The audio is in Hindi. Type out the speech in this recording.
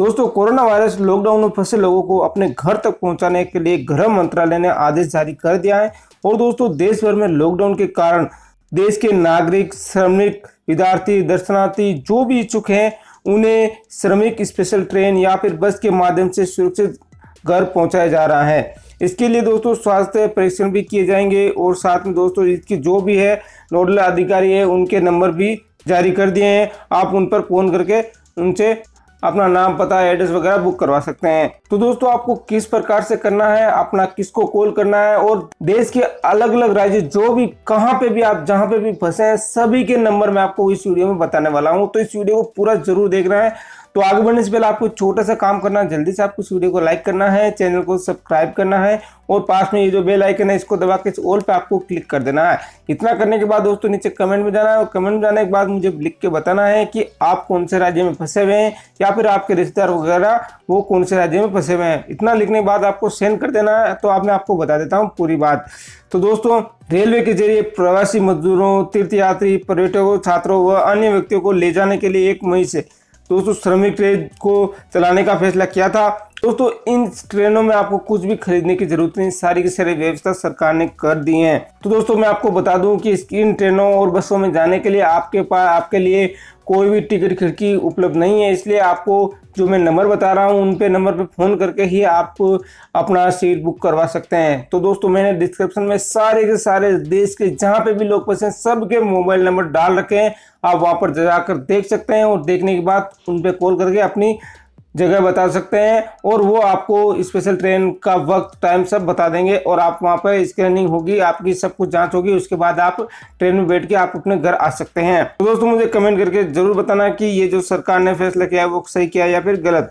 दोस्तों, कोरोना वायरस लॉकडाउन में फंसे लोगों को अपने घर तक पहुंचाने के लिए गृह मंत्रालय ने आदेश जारी कर दिया है। और दोस्तों, देश भर में लॉकडाउन के कारण देश के नागरिक, श्रमिक, विद्यार्थी, दर्शनार्थी जो भी इच्छुक हैं उन्हें श्रमिक स्पेशल ट्रेन या फिर बस के माध्यम से सुरक्षित घर पहुंचाया जा रहा है। इसके लिए दोस्तों स्वास्थ्य परीक्षण भी किए जाएंगे और साथ में दोस्तों इसकी जो भी है नोडल अधिकारी है उनके नंबर भी जारी कर दिए हैं। आप उन पर फ़ोन करके उनसे अपना नाम, पता, एड्रेस वगैरह बुक करवा सकते हैं। तो दोस्तों, आपको किस प्रकार से करना है, अपना किसको कॉल करना है और देश के अलग अलग राज्य जो भी कहाँ पे भी आप जहाँ पे भी फंसे हैं सभी के नंबर मैं आपको इस वीडियो में बताने वाला हूँ। तो इस वीडियो को पूरा जरूर देखना है। तो आगे बढ़ने से पहले आपको छोटा सा काम करना है, जल्दी से आपको इस वीडियो को लाइक करना है, चैनल को सब्सक्राइब करना है और पास में ये जो बेल आइकन है इसको दबा के इस ऑल पे आपको क्लिक कर देना है। इतना करने के बाद दोस्तों नीचे कमेंट में जाना है और कमेंट में जाने के बाद मुझे लिख के बताना है कि आप कौन से राज्य में फंसे हुए हैं या फिर आपके रिश्तेदार वगैरह वो कौन से राज्य में फंसे हुए हैं। इतना लिखने के बाद आपको सेंड कर देना है। तो आप मैं आपको बता देता हूँ पूरी बात। तो दोस्तों, रेलवे के जरिए प्रवासी मजदूरों, तीर्थयात्री, पर्यटकों, छात्रों व अन्य व्यक्तियों को ले जाने के लिए 1 मई से दोस्तों श्रमिक ट्रेन को चलाने का फैसला किया था। दोस्तों, इन ट्रेनों में आपको कुछ भी खरीदने की जरूरत नहीं, सारी की सारी व्यवस्था सरकार ने कर दी है। तो दोस्तों मैं आपको बता दूं कि इन ट्रेनों और बसों में जाने के लिए आपके लिए कोई भी टिकट खिड़की उपलब्ध नहीं है, इसलिए आपको जो मैं नंबर बता रहा हूं उन पे नंबर पे फ़ोन करके ही आप अपना सीट बुक करवा सकते हैं। तो दोस्तों मैंने डिस्क्रिप्शन में सारे के सारे देश के जहां पे भी लोग फंसे सबके मोबाइल नंबर डाल रखे हैं, आप वहां पर जाकर देख सकते हैं और देखने के बाद उन पे कॉल करके अपनी जगह बता सकते हैं और वो आपको स्पेशल ट्रेन का वक्त, टाइम सब बता देंगे और आप वहाँ पर स्कैनिंग होगी, आपकी सब कुछ जांच होगी, उसके बाद आप ट्रेन में बैठ के आप अपने घर आ सकते हैं। तो दोस्तों मुझे कमेंट करके ज़रूर बताना कि ये जो सरकार ने फैसला किया है वो सही किया है या फिर गलत।